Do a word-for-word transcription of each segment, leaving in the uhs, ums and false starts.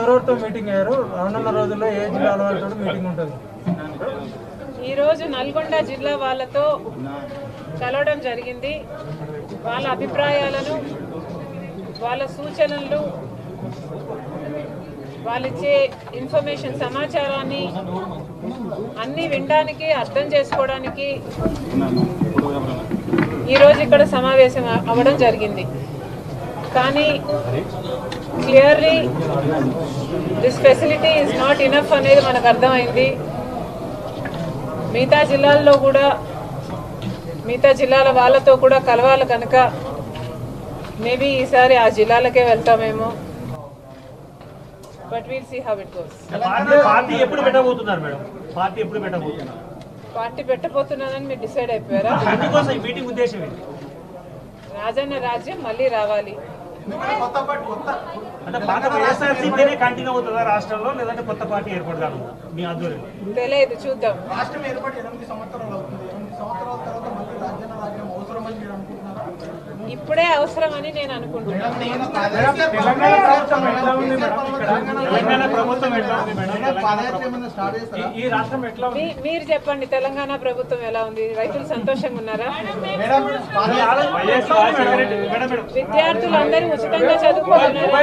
ఎవరెవరితో మీటింగ్ అయ్యారు రెండున్నర రోజుల్లో ఏ జిల్లాల వాళ్ళతో మీటింగ్ ఉంటుంది? ఈ రోజు నల్గొండ జిల్లా వాళ్ళతో కలవడం జరిగింది. వాళ్ళ అభిప్రాయాలను, వాళ్ళ సూచనలు, వాళ్ళిచ్చే ఇన్ఫర్మేషన్ సమాచారాన్ని అన్నీ వినడానికి, అర్థం చేసుకోవడానికి ఈరోజు ఇక్కడ సమావేశం అవ్వడం జరిగింది. కానీ clearly this facility is not enough అనేది మనకు అర్థమైంది. మిగతా జిల్లాల్లో కూడా మిగతా జిల్లాల వాళ్ళతో కూడా కలవాలి కనుక మేబీ ఈసారి ఆ జిల్లాలకే వెళ్తామేమో. But will see how it goes. Party ఎప్పుడు పెట్టబోతున్నారు మేడం? పార్టీ ఎప్పుడు పెట్టబోతున్నారు? పార్టీ పెట్టబోతున్నానని మీరు డిసైడ్ అయిపోయారా? అందుకోసం ఈ మీటింగ్ ఉద్దేశం ఏంటి? రాజన్న రాజ్యం మళ్ళీ రావాలి. తెలియదు, చూద్దాం. ఇప్పుడే అవసరం అని నేను అనుకుంటున్నాను. మీరు చెప్పండి, తెలంగాణ ప్రభుత్వం ఎలా ఉంది? రైతులు సంతోషంగా ఉన్నారా? విద్యార్థులందరూ ఉచితంగా చదువుకుంటున్నారా?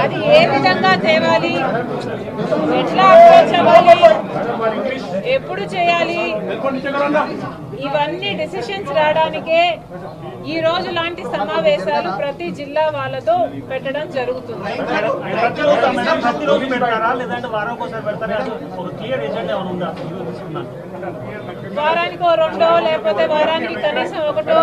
అది ఏ విధంగా తేవాలి, ఎట్లా అప్రోచ్ అవ్వాలి, ఎప్పుడు చేయాలి, ఇవన్నీ డిసిషన్స్ రావడానికే ఈ రోజు లాంటి సమావేశాలు ప్రతి జిల్లా వాళ్ళతో పెట్టడం జరుగుతుంది. వారానికో రెండో, లేకపోతే వారానికి కనీసం ఒకటో. చాలా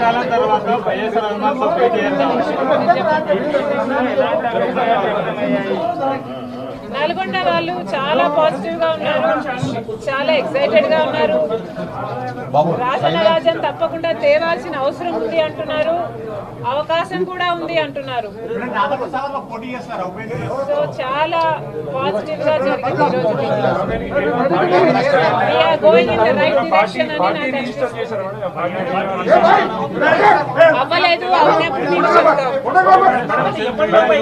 కాలం తర్వాత వైఎస్ రాజమాతో నల్గొండ వాళ్ళు చాలా పాజిటివ్ గా ఉన్నారు, చాలా ఎక్సైటెడ్ గా ఉన్నారు. రాజన్న రాజ్యం తప్పకుండా తేవాల్సిన అవసరం ఉంది అంటున్నారు, అవకాశం కూడా ఉంది అంటున్నారు. సో చాలా పాజిటివ్ గా జరిగింది ఈరోజు. We are going in the right direction అని నాకు అవ్వలేదు. అవునప్పుడు మీరు చెప్తాం. రాజన్న రాజ్యం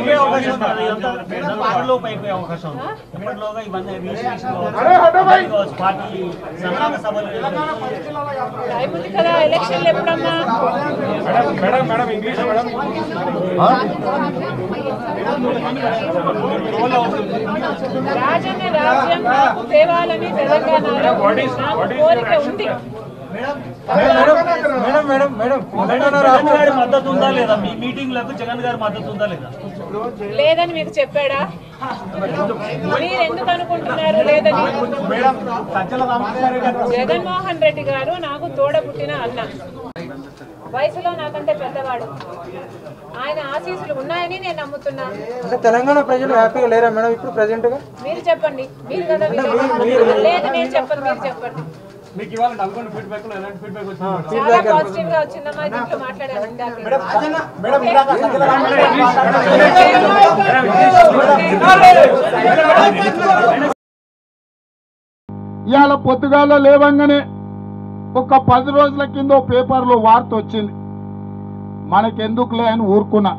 నాకు తేవాలని తెలంగాణలో కోరిక ఉంది. మద్దతు ఉందా లేదా? మీ మీటింగ్లకు జగన్ గారు మద్దతు ఉందా లేదా? లేదని మీకు చెప్పాడా? మీరు ఎందుకు అనుకుంటున్నారు లేదని? జగన్మోహన్ రెడ్డి గారు నాకు తోడ పుట్టిన అన్న, వయసులో నాకంటే పెద్దవాడు. ఆయన ఆశీస్సులు ఉన్నాయని నేను నమ్ముతున్నాను. తెలంగాణ ప్రజలు హ్యాపీగా లేరా మేడం ఇప్పుడు ప్రెసెంట్ గా? మీరు చెప్పండి. మీరు కదా లేదు, నేను చెప్పను, మీరు చెప్పండి. ఇవాళ పొద్దుగాల లేవంగానే ఒక పది రోజుల కింద పేపర్లో వార్త వచ్చింది, మనకెందుకులే అని ఊరుకున్నా.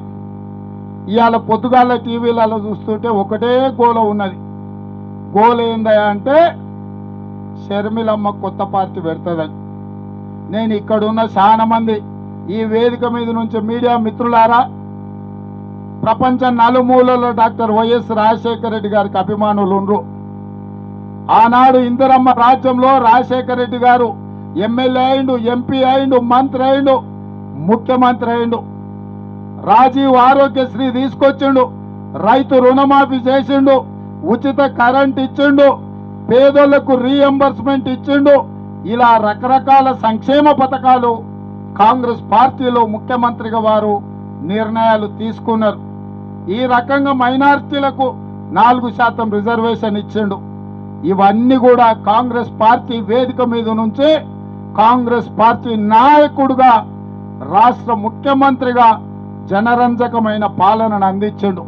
ఇవాళ పొద్దుగాల టీవీలలో చూస్తుంటే ఒకటే గోల ఉన్నది. గోల ఏందా అంటే షర్మిలమ్మ కొత్త పార్టీ పెడతదని. నేను ఇక్కడున్న చాలా మంది ఈ వేదిక మీద నుంచి మీడియా మిత్రులారా, ప్రపంచ నలుమూలలో డాక్టర్ వైఎస్ రాజశేఖర రెడ్డి గారికి అభిమానులు ఉండ్రు. ఆనాడు ఇందిరమ్మ రాజ్యంలో రాజశేఖర రెడ్డి గారు ఎమ్మెల్యే అయిండు, ఎంపీ అయిండు, మంత్రి అయిండు, ముఖ్యమంత్రి అయిండు. రాజీవ్ ఆరోగ్యశ్రీ తీసుకొచ్చిండు, రైతు రుణమాఫీ చేసిండు, ఉచిత కరెంట్ ఇచ్చిండు, పేదోళ్లకు రీఎంబర్స్మెంట్ ఇచ్చిండు. ఇలా రకరకాల సంక్షేమ పథకాలు కాంగ్రెస్ పార్టీలో ముఖ్యమంత్రిగా వారు నిర్ణయాలు తీసుకున్నారు. ఈ రకంగా మైనారిటీలకు నాలుగు శాతం రిజర్వేషన్ ఇచ్చిండు. ఇవన్నీ కూడా కాంగ్రెస్ పార్టీ వేదిక మీద నుంచే కాంగ్రెస్ పార్టీ నాయకుడుగా రాష్ట్ర ముఖ్యమంత్రిగా జనరంజకమైన పాలనను అందించిండు.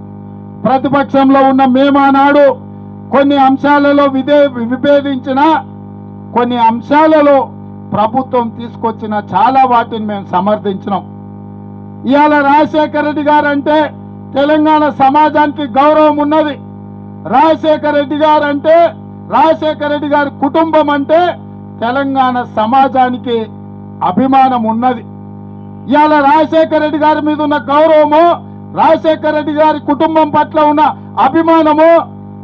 ప్రతిపక్షంలో ఉన్న మేమానాడు కొన్ని అంశాలలో విదే విభేదించిన కొన్ని అంశాలలో ప్రభుత్వం తీసుకొచ్చిన చాలా వాటిని మేము సమర్థించినాం. ఇవాళ రాజశేఖర రెడ్డి గారు అంటే తెలంగాణ సమాజానికి గౌరవం ఉన్నది. రాజశేఖర రెడ్డి గారు అంటే, రాజశేఖర రెడ్డి గారి కుటుంబం అంటే తెలంగాణ సమాజానికి అభిమానం ఉన్నది. ఇవాళ రాజశేఖర రెడ్డి గారి మీద ఉన్న గౌరవము, రాజశేఖర రెడ్డి గారి కుటుంబం పట్ల ఉన్న అభిమానము,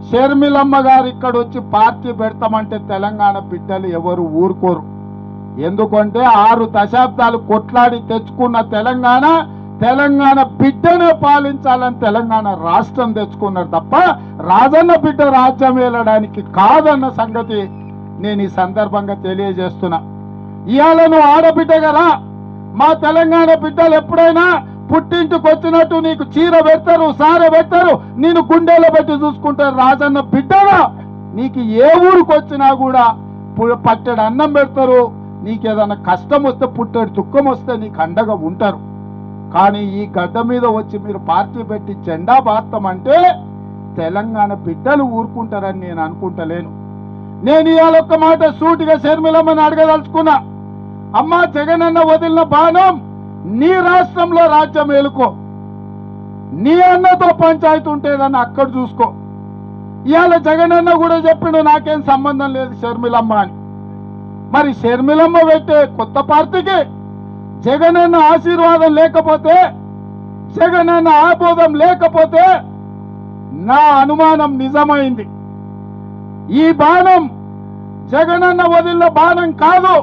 షర్మిలమ్మ గారు ఇక్కడ వచ్చి పార్టీ పెడతామంటే తెలంగాణ బిడ్డలు ఎవరు ఊరుకోరు. ఎందుకంటే ఆరు దశాబ్దాలు కొట్లాడి తెచ్చుకున్న తెలంగాణ, తెలంగాణ బిడ్డనే పాలించాలని తెలంగాణ రాష్ట్రం తెచ్చుకున్నారు తప్ప రాజన్న బిడ్డ రాజ్యం వెళ్ళడానికి కాదన్న సంగతి నేను ఈ సందర్భంగా తెలియజేస్తున్నా. ఇవాళ నువ్వు ఆడబిడ్డ కదా, మా తెలంగాణ బిడ్డలు ఎప్పుడైనా పుట్టింటికి వచ్చినట్టు నీకు చీర పెడతారు, సార పెడతారు, నేను గుండెలో పెట్టి చూసుకుంటారు. రాజన్న బిడ్డగా నీకు ఏ ఊరికి వచ్చినా కూడా పట్టెడు అన్నం పెడతారు, నీకు ఏదన్నా కష్టం వస్తే, పుట్టెడు దుఃఖం వస్తే నీకు అండగా ఉంటారు. కానీ ఈ గడ్డ మీద వచ్చి మీరు పార్టీ పెట్టి జెండా బాస్తామంటే తెలంగాణ బిడ్డలు ఊరుకుంటారని నేను అనుకుంటలేను. నేను ఇవాళ ఒక్క మాట సూటిగా షర్మిలమ్మని అడగదలుచుకున్నా. అమ్మ, జగన్ అన్న వదిలిన బాణం నీ రాష్ట్రంలో రాజ్యం ఏలుకో, నీ అన్నతో పంచాయతీ ఉంటేదని అక్కడ చూసుకో. ఇవాళ జగన్ అన్న కూడా చెప్పిండు నాకేం సంబంధం లేదు షర్మిలమ్మ అని. మరి షర్మిలమ్మ పెట్టే కొత్త పార్టీకి జగన్ అన్న ఆశీర్వాదం లేకపోతే, జగన్ అన్న ఆబోధం లేకపోతే నా అనుమానం నిజమైంది. ఈ బాణం జగన్ అన్న వదిలిన బాణం కాదు.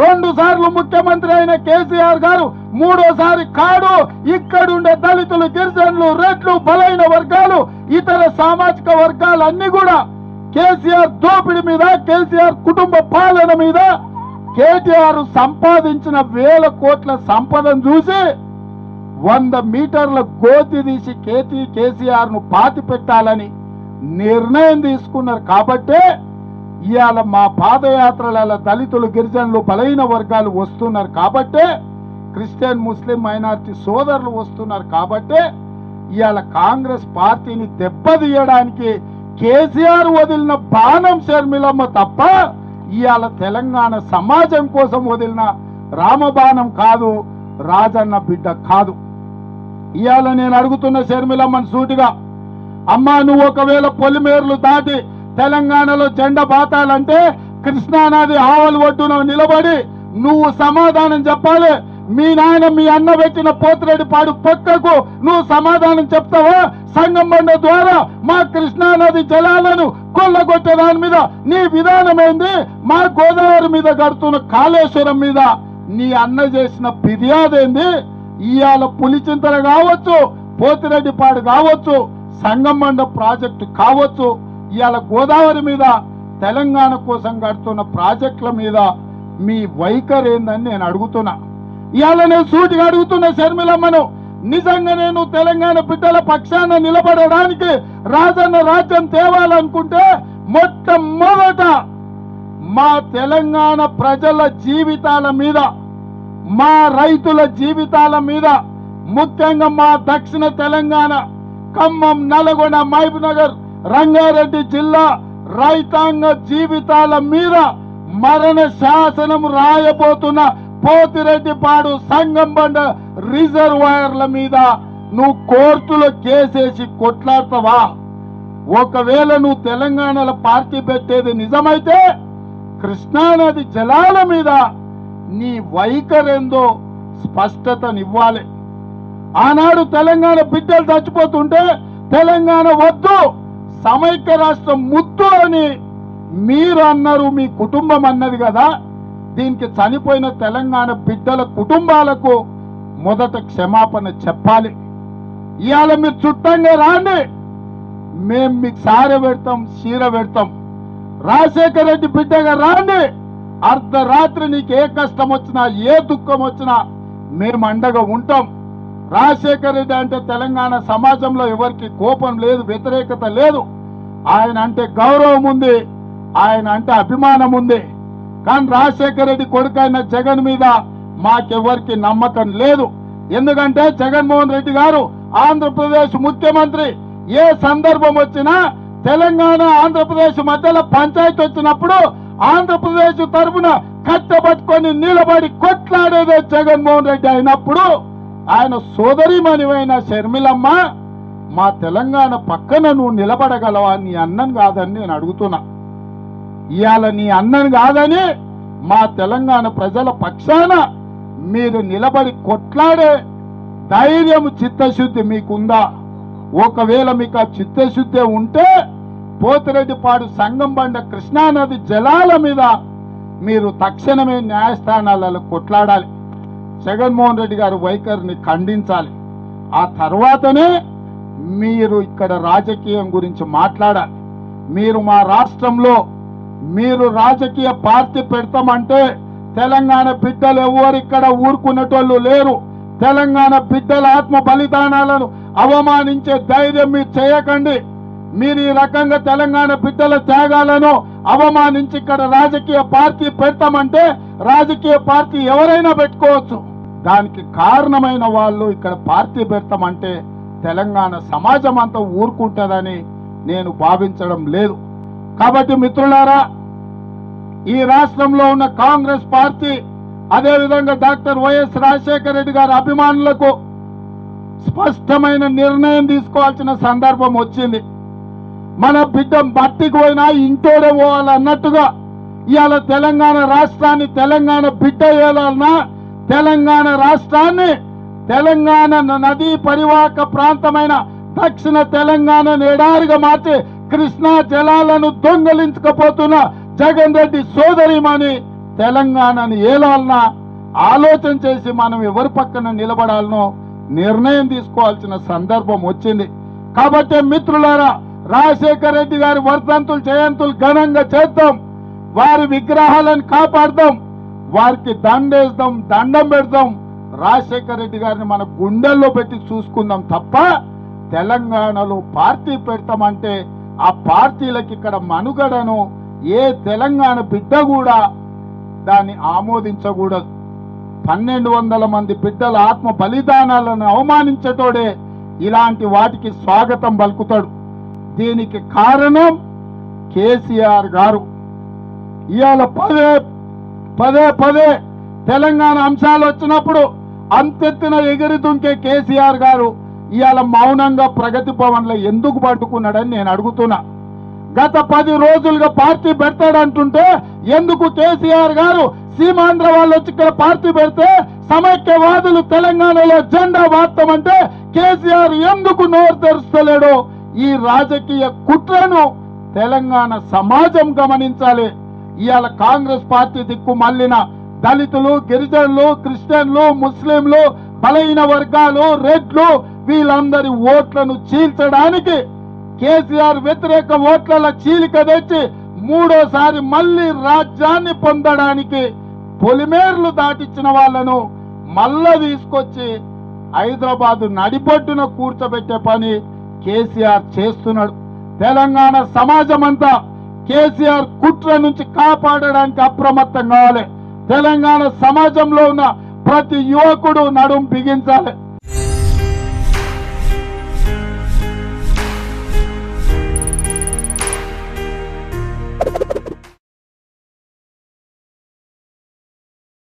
రెండు సార్లు ముఖ్యమంత్రి అయిన కేసీఆర్ గారు మూడోసారి కాడు. ఇక్కడుండే దళితులు, గిరిజనులు, రెడ్లు, బలైన వర్గాలు, ఇతర సామాజిక వర్గాలన్నీ కూడా కేసీఆర్ దోపిడి మీద, కేసీఆర్ కుటుంబ పాలన మీద, కేటీఆర్ సంపాదించిన వేల కోట్ల సంపదను చూసి వంద మీటర్ల గోతి తీసి కేటీ కేసీఆర్ ను పాతి పెట్టాలని నిర్ణయం తీసుకున్నారు. కాబట్టే ఇవాళ మా పాదయాత్రల దళితులు, గిరిజనులు, బలహీన వర్గాలు వస్తున్నారు. కాబట్టే క్రిస్టియన్, ముస్లిం మైనారిటీ సోదరులు వస్తున్నారు. కాబట్టే ఇవాళ కాంగ్రెస్ పార్టీని దెబ్బతీయడానికి కేసీఆర్ వదిలిన బాణం షర్మిలమ్మ తప్ప ఇవాళ తెలంగాణ సమాజం కోసం వదిలిన రామబాణం కాదు, రాజన్న బిడ్డ కాదు. ఇవాళ నేను అడుగుతున్న షర్మిలమ్మను సూటిగా, అమ్మా, నువ్వు ఒకవేళ పొలిమేర్లు దాటి తెలంగాణలో జెండా బాతాలంటే కృష్ణానది ఆవలి ఒడ్డున నిలబడి నువ్వు సమాధానం చెప్పాలి. మీ నాయన మీ అన్న పెట్టిన పోతిరెడ్డిపాడు పక్కకు నువ్వు సమాధానం చెప్తావా? సంగం బండ ద్వారా మా కృష్ణానది జలాలను కొల్లగొట్టే దాని మీద నీ విధానమైంది. మా గోదావరి మీద కడుతున్న కాళేశ్వరం మీద నీ అన్న చేసిన ఫిర్యాదేంది? ఇవాళ పులిచింతలు కావచ్చు, పోతిరెడ్డిపాడు కావచ్చు, సంగం బండ ప్రాజెక్టు కావచ్చు, ఇవాళ గోదావరి మీద తెలంగాణ కోసం కడుతున్న ప్రాజెక్టుల మీద మీ వైఖరి ఏందని నేను అడుగుతున్నా. ఇవాళ నేను సూటిగా అడుగుతున్న షర్మిలమ్మను, నిజంగా నేను తెలంగాణ బిడ్డల పక్షాన నిలబడడానికి రాజన్న రాజ్యం తేవాలనుకుంటే మొట్టమొదట మా తెలంగాణ ప్రజల జీవితాల మీద, మా రైతుల జీవితాల మీద, ముఖ్యంగా మా దక్షిణ తెలంగాణ ఖమ్మం, నల్గొండ, మహబూబ్నగర్, రంగారెడ్డి జిల్లా రైతాంగ జీవితాల మీద మరణ శాసనం రాయబోతున్న పోతిరెడ్డిపాడు, సంగం బండ రిజర్వాయర్ల మీద నువ్వు కోర్టులో కేసేసి కొట్లాడతావా? ఒకవేళ నువ్వు తెలంగాణలో పార్టీ పెట్టేది నిజమైతే కృష్ణానది జలాల మీద నీ వైఖరేందో స్పష్టతనివ్వాలి. ఆనాడు తెలంగాణ బిడ్డలు చచ్చిపోతుంటే తెలంగాణ వద్దు, సమైక్య రాష్ట్రం ముద్దు అని మీరు అన్నారు, మీ కుటుంబం అన్నది కదా. దీనికి చనిపోయిన తెలంగాణ బిడ్డల కుటుంబాలకు మొదట క్షమాపణ చెప్పాలి. ఇయాల మీరు చుట్టంగా రాండి, మేము మీకు సార పెడతాం, చీర పెడతాం. రాజశేఖర రెడ్డి బిడ్డగా రాండి, అర్ధరాత్రి నీకు ఏ కష్టం వచ్చినా ఏ దుఃఖం వచ్చినా మేము అండగా ఉంటాం. రాజశేఖర రెడ్డి అంటే తెలంగాణ సమాజంలో ఎవరికి కోపం లేదు, వ్యతిరేకత లేదు. ఆయన అంటే గౌరవం ఉంది, ఆయన అంటే అభిమానం ఉంది. కానీ రాజశేఖర రెడ్డి కొడుకైన జగన్ మీద మాకెవరికి నమ్మకం లేదు. ఎందుకంటే జగన్మోహన్ రెడ్డి గారు ఆంధ్రప్రదేశ్ ముఖ్యమంత్రి. ఏ సందర్భం వచ్చినా తెలంగాణ ఆంధ్రప్రదేశ్ మధ్యలో పంచాయతీ వచ్చినప్పుడు ఆంధ్రప్రదేశ్ తరఫున కట్టబట్టుకొని నిలబడి కొట్లాడేదే జగన్మోహన్ రెడ్డి అయినప్పుడు ఆయన సోదరిమణివైన షర్మిలమ్మ, మా తెలంగాణ పక్కన నువ్వు నిలబడగలవా? నీ అన్నను కాదని నేను అడుగుతున్నా. ఇవాళ నీ అన్నను కాదని మా తెలంగాణ ప్రజల పక్షాన మీరు నిలబడి కొట్లాడే ధైర్యం, చిత్తశుద్ధి మీకుందా? ఒకవేళ మీకు ఆ చిత్తశుద్ధి ఉంటే పోతిరెడ్డిపాడు సంగం బండ కృష్ణానది జలాల మీద మీరు తక్షణమే న్యాయస్థానాలలో కొట్లాడాలి. జగన్మోహన్ రెడ్డి గారు వైఖరిని ఖండించాలి. ఆ తర్వాతనే మీరు ఇక్కడ రాజకీయం గురించి మాట్లాడాలి. మీరు మా రాష్ట్రంలో మీరు రాజకీయ పార్టీ పెడతామంటే తెలంగాణ బిడ్డలు ఎవరు ఇక్కడ ఊరుకునేటోళ్ళు లేరు. తెలంగాణ బిడ్డల ఆత్మ బలిదానాలను అవమానించే ధైర్యం మీరు చేయకండి. మీరు ఈ రకంగా తెలంగాణ బిడ్డల త్యాగాలను అవమానించి ఇక్కడ రాజకీయ పార్టీ పెడతామంటే రాజకీయ పార్టీ ఎవరైనా పెట్టుకోవచ్చు. దానికి కారణమైన వాళ్ళు ఇక్కడ పార్టీ పెడతామంటే తెలంగాణ సమాజం అంతా ఊరుకుంటుందని నేను భావించడం లేదు. కాబట్టి మిత్రులారా, ఈ రాష్ట్రంలో ఉన్న కాంగ్రెస్ పార్టీ, అదేవిధంగా డాక్టర్ వైఎస్ రాజశేఖర రెడ్డి గారి అభిమానులకు స్పష్టమైన నిర్ణయం తీసుకోవాల్సిన సందర్భం వచ్చింది. మన బిడ్డ బట్టికి పోయినా ఇంటోడే పోవాలన్నట్టుగా ఇవాళ తెలంగాణ రాష్ట్రాన్ని తెలంగాణ బిడ్డ ఏలాలన్నా తెలంగాణ రాష్ట్రాన్ని తెలంగాణ నదీ పరివాహక ప్రాంతమైన దక్షిణ తెలంగాణ ఎడారిగా మార్చి కృష్ణా జలాలను దొంగలించకపోతున్న జగన్ రెడ్డి సోదరిమని తెలంగాణను ఏలాలన్నా ఆలోచన చేసి మనం ఎవరి పక్కన నిలబడాలనో నిర్ణయం తీసుకోవాల్సిన సందర్భం వచ్చింది. కాబట్టి మిత్రులారా, రాజశేఖర రెడ్డి గారి వర్ధంతులు జయంతులు ఘనంగా చేద్దాం, వారి విగ్రహాలను కాపాడదాం, వారికి దండేద్దాం, దండం పెడదాం. రాజశేఖర రెడ్డి గారిని మన గుండెల్లో పెట్టి చూసుకుందాం తప్ప తెలంగాణలో పార్టీ పెడతామంటే ఆ పార్టీలకు ఇక్కడ మనుగడను ఏ తెలంగాణ బిడ్డ కూడా దాన్ని ఆమోదించకూడదు. పన్నెండు వందల మంది బిడ్డల ఆత్మ బలిదానాలను అవమానించటోడే ఇలాంటి వాటికి స్వాగతం పలుకుతాడు. దీనికి కారణం కేసీఆర్ గారు. ఇవాళ పదే పదే పదే తెలంగాణ అంశాలు వచ్చినప్పుడు అంతెత్తిన ఎగిరి దుంకే కేసీఆర్ గారు ఇవాళ మౌనంగా ప్రగతి భవన్లో ఎందుకు పట్టుకున్నాడని నేను అడుగుతున్నా. గత పది రోజులుగా పార్టీ పెడతాడంటుంటే ఎందుకు కేసీఆర్ గారు? సీమాంధ్ర వాళ్ళు వచ్చి ఇక్కడ పార్టీ పెడితే సమైక్యవాదులు తెలంగాణలో జెండా వాడతామంటే కేసీఆర్ ఎందుకు నోరు తెరుస్తలేడు? ఈ రాజకీయ కుట్రను తెలంగాణ సమాజం గమనించాలి. ఇవాళ కాంగ్రెస్ పార్టీ దిక్కు మళ్ళిన దళితులు, గిరిజనులు, క్రిస్టియన్లు, ముస్లింలు, బలహీన వర్గాలు, రెడ్లు వీళ్ళందరి ఓట్లను చీల్చడానికి కేసీఆర్ వ్యతిరేక ఓట్ల చీలిక తెచ్చి మూడోసారి మళ్ళీ రాజ్యాన్ని పొందడానికి పొలిమేర్లు దాటిచ్చిన వాళ్లను మళ్ళా తీసుకొచ్చి హైదరాబాదు నడిపట్టున కూర్చోబెట్టే పని కేసీఆర్ చేస్తున్నాడు. తెలంగాణ సమాజం అంతా కేసీఆర్ కుట్ర నుంచి కాపాడడానికి అప్రమత్తం కావాలి. తెలంగాణ సమాజంలో ఉన్న ప్రతి యువకుడు నడుం బిగించాలి.